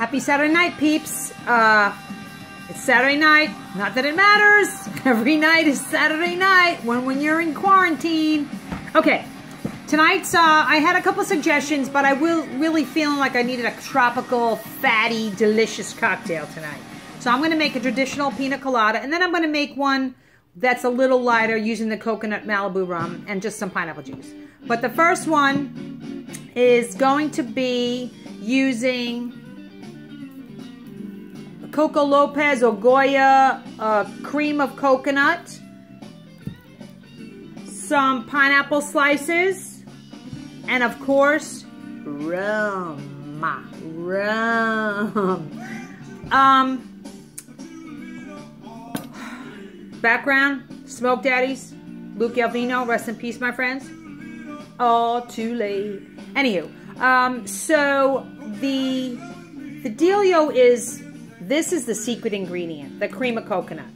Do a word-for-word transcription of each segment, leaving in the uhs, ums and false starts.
Happy Saturday night, peeps. Uh, it's Saturday night. Not that it matters. Every night is Saturday night when, when you're in quarantine. Okay. Tonight's, uh, I had a couple suggestions, but I will really feeling like I needed a tropical, fatty, delicious cocktail tonight. So I'm going to make a traditional pina colada, and then I'm going to make one that's a little lighter using the coconut Malibu rum and just some pineapple juice. But the first one is going to be using Coco Lopez or Goya uh, cream of coconut, some pineapple slices, and of course, rum. Rum. Um, background, Smoke Daddies, Luke Alvino, rest in peace, my friends. All too late. Anywho, um, so the, the dealio is, this is the secret ingredient, the cream of coconut.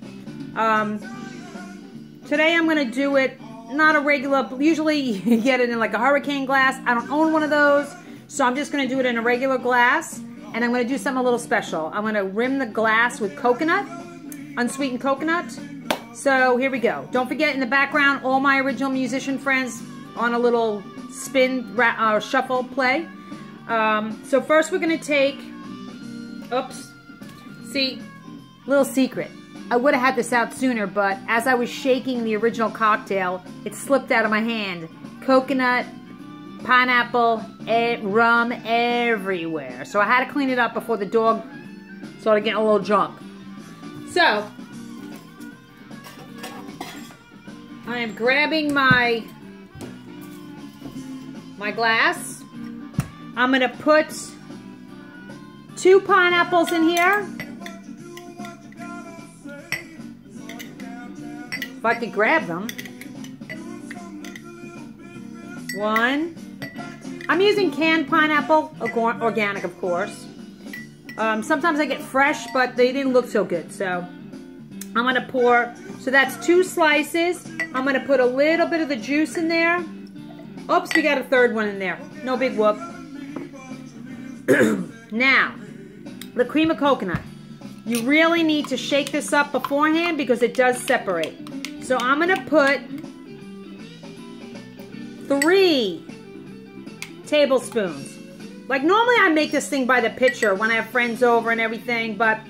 Um, today I'm going to do it not a regular, usually you get it in like a hurricane glass. I don't own one of those, so I'm just going to do it in a regular glass, and I'm going to do something a little special. I'm going to rim the glass with coconut, unsweetened coconut. So here we go. Don't forget, in the background, all my original musician friends on a little spin, uh, shuffle play. Um, so first we're going to take, oops, see, little secret. I would have had this out sooner, but as I was shaking the original cocktail, it slipped out of my hand. Coconut, pineapple, e rum everywhere. So I had to clean it up before the dog started getting a little drunk. So, I am grabbing my, my glass. I'm going to put two pineapples in here. If I could grab them. One. I'm using canned pineapple, organic of course. Um, sometimes I get fresh, but they didn't look so good. So I'm going to pour, so that's two slices. I'm going to put a little bit of the juice in there. Oops, we got a third one in there. No big whoop. Now, the cream of coconut. You really need to shake this up beforehand because it does separate. So I'm going to put three tablespoons. Like normally I make this thing by the pitcher when I have friends over and everything, but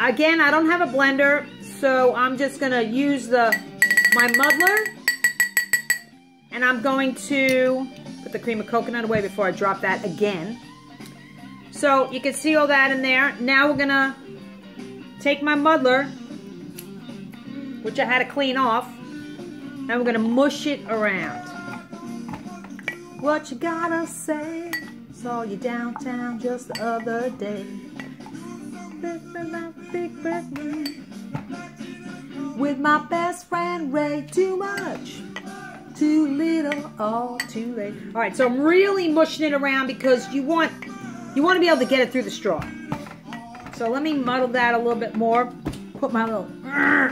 again, I don't have a blender, so I'm just going to use the my muddler, and I'm going to put the cream of coconut away before I drop that again. So you can see all that in there. Now we're going to take my muddler, which I had to clean off, and we're gonna mush it around. What you gotta say? Saw you downtown just the other day. With my best friend Ray, too much, too little, all too late. All right, so I'm really mushing it around because you want you want to be able to get it through the straw. So let me muddle that a little bit more. Put my little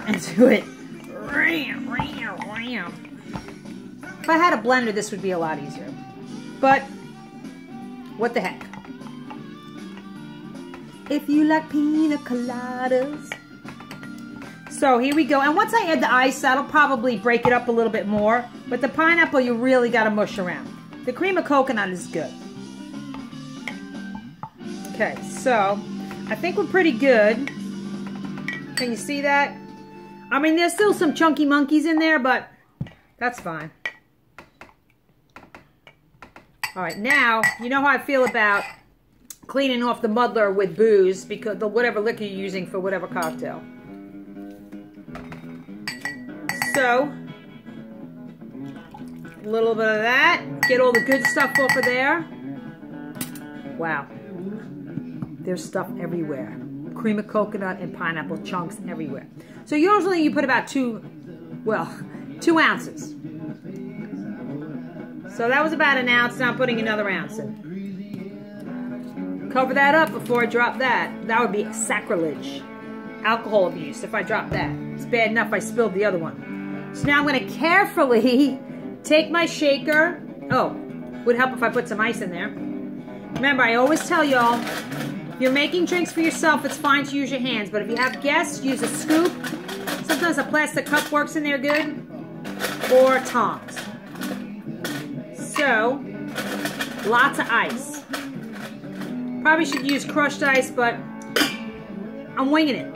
into it. Ram, ram, ram. If I had a blender, this would be a lot easier. But what the heck? If you like pina coladas. So here we go. And once I add the ice, that'll probably break it up a little bit more. But the pineapple, you really got to mush around. The cream of coconut is good. Okay, so I think we're pretty good. Can you see that? I mean, there's still some chunky monkeys in there, but that's fine. All right, now, you know how I feel about cleaning off the muddler with booze, because the whatever liquor you're using for whatever cocktail. So, a little bit of that. Get all the good stuff off of there. Wow. There's stuff everywhere. Cream of coconut and pineapple chunks everywhere. So usually you put about two, well, two ounces. So that was about an ounce, now I'm putting another ounce in. Cover that up before I drop that. That would be sacrilege. Alcohol abuse if I drop that. It's bad enough I spilled the other one. So now I'm going to carefully take my shaker. Oh, would help if I put some ice in there. Remember, I always tell y'all, If you're making drinks for yourself, it's fine to use your hands, but if you have guests, use a scoop. Sometimes a plastic cup works in there good, or tongs. So, lots of ice. Probably should use crushed ice, but I'm winging it.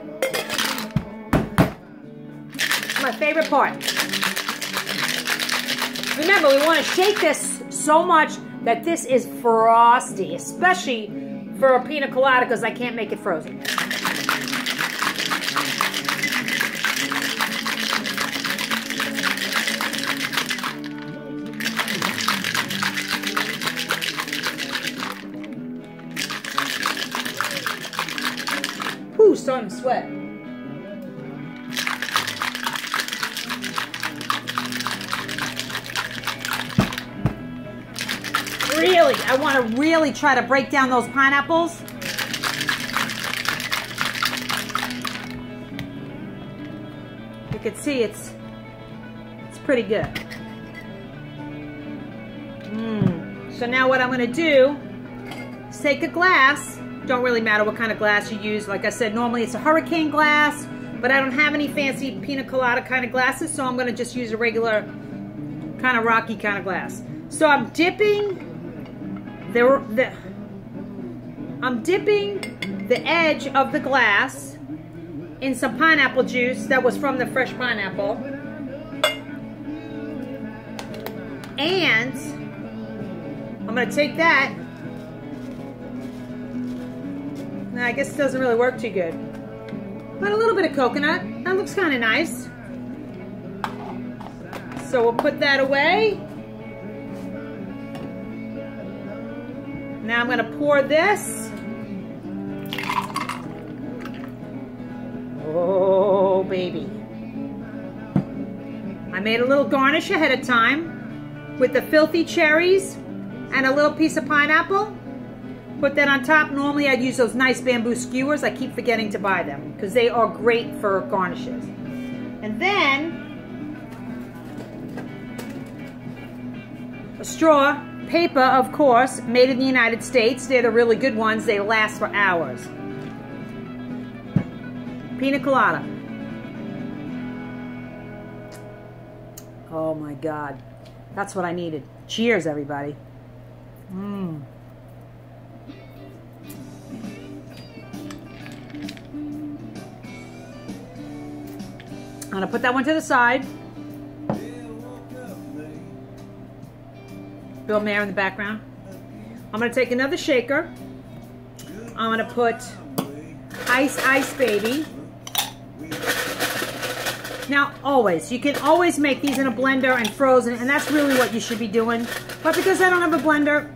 My favorite part. Remember, we want to shake this so much that this is frosty, especially for a pina colada because I can't make it frozen. Ooh, starting to sweat. Really, I want to really try to break down those pineapples. You can see it's it's pretty good. Mm. So now what I'm going to do is take a glass. Don't really matter what kind of glass you use. Like I said, normally it's a hurricane glass, but I don't have any fancy pina colada kind of glasses, so I'm going to just use a regular kind of rocky kind of glass. So I'm dipping The, the, I'm dipping the edge of the glass in some pineapple juice that was from the fresh pineapple, and I'm going to take that. Now, I guess it doesn't really work too good, but a little bit of coconut, that looks kind of nice. So we'll put that away. Now I'm going to pour this. Oh, baby. I made a little garnish ahead of time with the filthy cherries and a little piece of pineapple. Put that on top. Normally I'd use those nice bamboo skewers. I keep forgetting to buy them because they are great for garnishes. And then a straw. Paper, of course, made in the United States. They're the really good ones. They last for hours. Pina colada. Oh my God. That's what I needed. Cheers, everybody. Mmm. I'm gonna put that one to the side. Bill Mayer in the background. I'm going to take another shaker. I'm going to put Ice Ice Baby. Now, always, you can always make these in a blender and frozen, and that's really what you should be doing. But because I don't have a blender,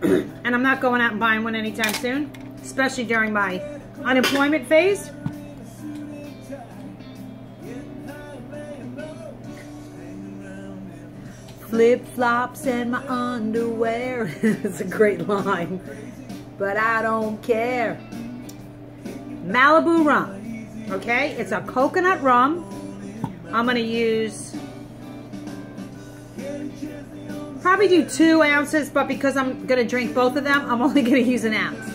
and I'm not going out and buying one anytime soon, especially during my unemployment phase, flip-flops and my underwear. It's a great line. But I don't care. Malibu rum. Okay? It's a coconut rum. I'm going to use probably do two ounces, but because I'm going to drink both of them, I'm only going to use an ounce.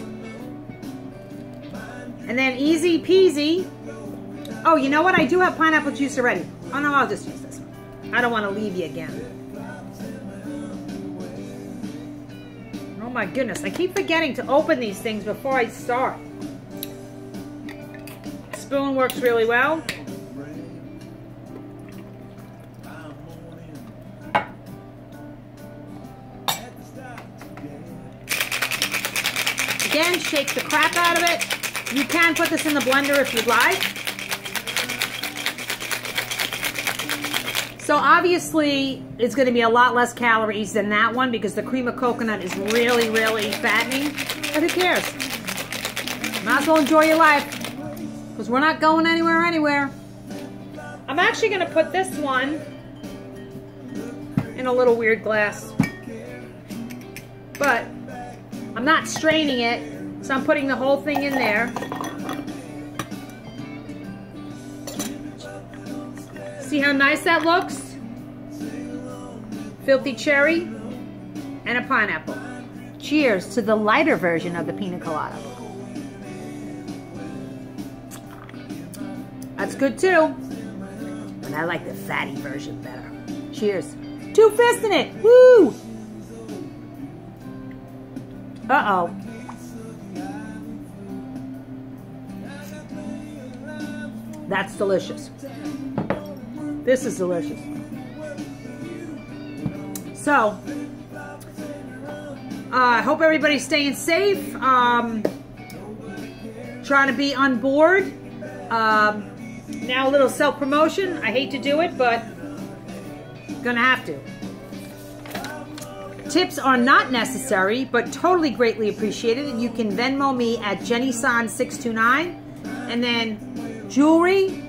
And then easy peasy. Oh, you know what? I do have pineapple juice already. Oh, no, I'll just use this one. I don't want to leave you again. Oh my goodness, I keep forgetting to open these things before I start. Spoon works really well. Again, shake the crap out of it. You can put this in the blender if you'd like. So obviously, it's going to be a lot less calories than that one because the cream of coconut is really, really fattening. But who cares? Might as well enjoy your life because we're not going anywhere, anywhere. I'm actually going to put this one in a little weird glass. But I'm not straining it, so I'm putting the whole thing in there. See how nice that looks? Filthy cherry and a pineapple. Cheers to the lighter version of the pina colada. That's good too. And I like the fatty version better. Cheers. Two fists in it. Woo! Uh-oh. That's delicious. This is delicious. So, I uh, hope everybody's staying safe. Um, trying to be on board. Um, now a little self-promotion. I hate to do it, but gonna have to. Tips are not necessary, but totally greatly appreciated. You can Venmo me at Jennyson six two nine. And then jewelry,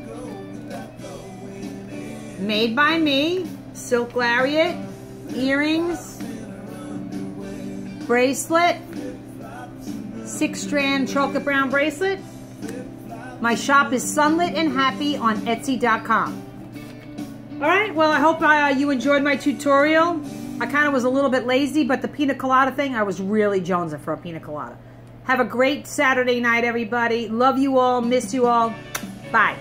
made by me, silk lariat, earrings, bracelet, six-strand chocolate brown bracelet. My shop is Sunlit and Happy on Etsy dot com. All right, well, I hope uh, you enjoyed my tutorial. I kind of was a little bit lazy, but the pina colada thing, I was really jonesing for a pina colada. Have a great Saturday night, everybody. Love you all. Miss you all. Bye.